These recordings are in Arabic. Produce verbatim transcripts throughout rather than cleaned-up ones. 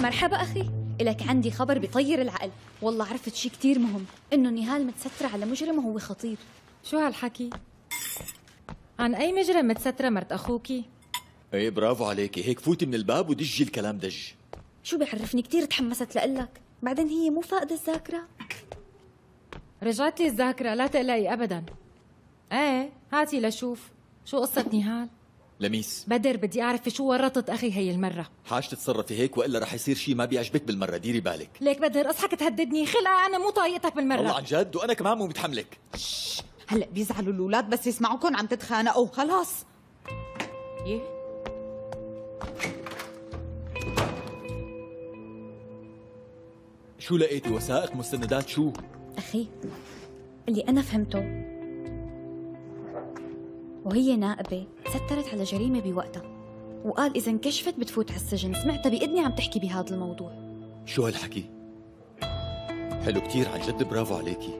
مرحبا أخي، إلك عندي خبر بطير العقل. والله عرفت شي كتير مهم، إنه نهال متسترة على مجرم وهو خطير. شو هالحكي؟ عن أي مجرم متسترة مرت أخوكي؟ إيه برافو عليكي، هيك فوتي من الباب ودجي الكلام دج. شو بيعرفني، كتير تحمست لقلك، بعدين هي مو فاقدة الذاكرة؟ رجعت لي الذاكرة، لا تقلقي أبداً. إيه، هاتي لشوف، شو قصة نهال؟ لميس بدر، بدي اعرف شو ورطت اخي هي المره. حاج تتصرفي هيك والا رح يصير شيء ما بيعجبك بالمره، ديري بالك. ليك بدر، اصحك تهددني؟ خلقه انا مو طايقتك بالمره. والله عن جد، وانا كمان مو متحملك. هلا بيزعلوا الاولاد بس يسمعوكم عم تتخانقوا، خلاص. ايه شو لقيتي؟ وثائق، مستندات، شو؟ اخي اللي انا فهمته وهي نائبة سترت على جريمة بوقتها، وقال إذا انكشفت بتفوت على السجن. سمعتها بإذني عم تحكي بهذا الموضوع. شو هالحكي؟ حلو كتير عن جد، برافو عليكي.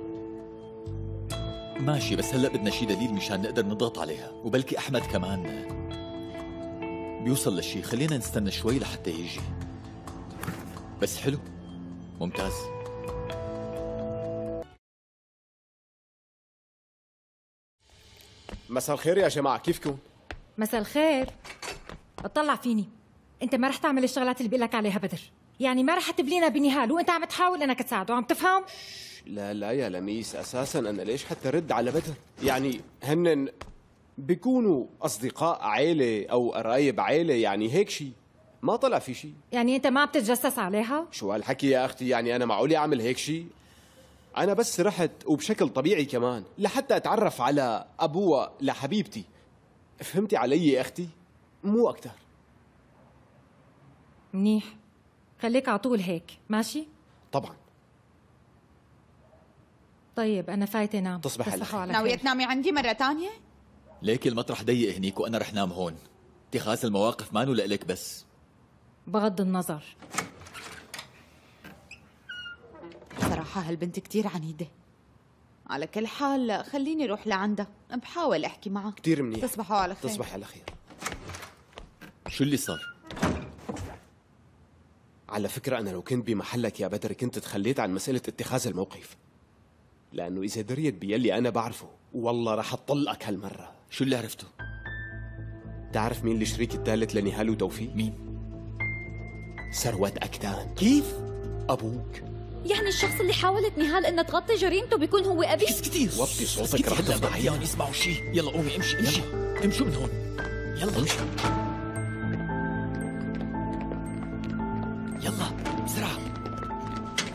ماشي، بس هلأ بدنا شي دليل مشان نقدر نضغط عليها، وبلكي أحمد كمان بيوصل لشي. خلينا نستنى شوي لحتى يجي. بس حلو، ممتاز. مساء الخير يا جماعة، كيفكم؟ مساء الخير. اطلع فيني، أنت ما رح تعمل الشغلات اللي بقول لك عليها بدر، يعني ما رح تبلينا بنهال، وأنت عم تحاول أنك تساعده، عم تفهم؟ لا لا يا لميس، أساساً أنا ليش حتى رد على بدر؟ يعني هن بيكونوا أصدقاء عيلة أو قرايب عيلة، يعني هيك شيء، ما طلع في شيء. يعني أنت ما بتتجسس عليها؟ شو هالحكي يا أختي، يعني أنا معقول أعمل هيك شيء؟ أنا بس رحت وبشكل طبيعي كمان لحتى أتعرف على أبوها لحبيبتي، فهمتي علي يا أختي؟ مو أكتر. منيح، خليك على طول هيك، ماشي؟ طبعا. طيب أنا فايتة نام. تصبح على خير. ناوية تنامي عندي مرة تانية؟ ليك المطرح ضيق هنيك وأنا رح نام هون، اتخاذ المواقف مانو لإلك بس. بغض النظر، صراحة هالبنت كتير عنيدة. على كل حال خليني روح لعندها، بحاول أحكي معها. كتير منيح، تصبحوا على خير. تصبح على خير. شو اللي صار؟ على فكرة أنا لو كنت بمحلك يا بدر كنت تخليت عن مسألة اتخاذ الموقف، لأنه إذا دريت بيلي أنا بعرفه والله رح أطلقك هالمرة. شو اللي عرفته؟ تعرف مين الشريك الثالث لنهال وتوفيق؟ مين؟ ثروت أكتان. كيف؟ أبوك. يعني الشخص اللي حاولت نهال انها تغطي جريمته بيكون هو ابي؟ بس كثير وطي صوتك رح تفضحيهم يسمعوا شيء. يلا قومي، امشي امشي امشوا من هون، يلا امشي، يلا بسرعة.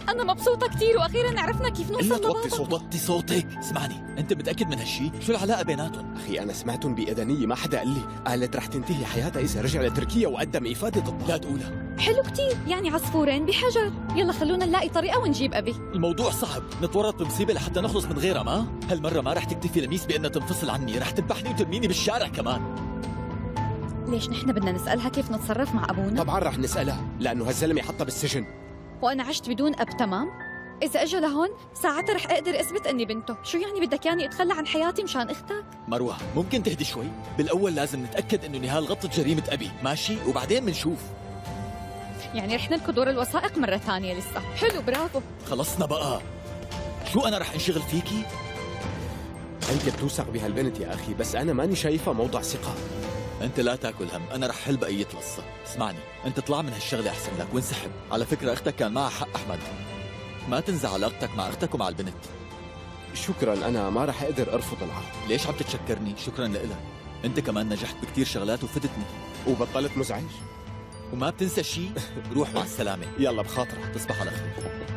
أنا مبسوطة كثير وأخيراً عرفنا كيف نوصل لبعض. وطي صوتك، وطي صوتك. اسمعني، أنت متأكد من هالشيء؟ شو العلاقة بيناتهم؟ أخي أنا سمعتهم بأذني، ما حدا قال لي. قالت رح تنتهي حياتها إذا رجع لتركيا وقدم إفادة الطلاق. لا تقولها. حلو كثير، يعني عصفورين بحجر. يلا خلونا نلاقي طريقة ونجيب أبي. الموضوع صعب، نتورط بمصيبة لحتى نخلص من غيرها. ما؟ هالمرة ما رح تكتفي لميس بأنها تنفصل عني، رح تذبحني وترميني بالشارع كمان. ليش نحن بدنا نسألها كيف نتصرف مع أبونا؟ طبعاً رح نسألها، لأنه هالزلمة حطها بالسجن. وأنا عشت بدون أب، تمام؟ إذا أجا لهون ساعتها رح أقدر أثبت إني بنته. شو يعني بدك ياني أتخلى عن حياتي مشان أختك؟ مروة ممكن تهدي شوي؟ بالأول لازم نتأكد إنه نهال غطت جريمة أبي، ماشي؟ وبعدين بنشوف. يعني رح نركض ورا الوثائق مرة ثانية لسه، حلو برافو. خلصنا بقى، شو أنا رح أنشغل فيكي؟ أنت بتوثق بهالبنت يا أخي، بس أنا ماني شايفها موضع ثقة. أنت لا تاكل هم، أنا رح حل بقية القصة. اسمعني، أنت اطلع من هالشغلة أحسن لك وانسحب. على فكرة أختك كان معها حق أحمد، ما تنزع علاقتك مع أختك ومع البنت. شكراً، أنا ما رح أقدر أرفض العرض. ليش عم تتشكرني؟ شكراً لإلك، أنت كمان نجحت بكتير شغلات وفتتني وبطلت مزعج وما بتنسى شيء. روح مع السلامة. يلا بخاطرك، تصبح على خير.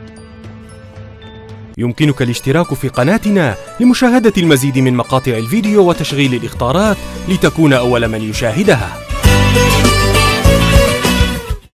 يمكنك الاشتراك في قناتنا لمشاهدة المزيد من مقاطع الفيديو وتشغيل الإخطارات لتكون أول من يشاهدها.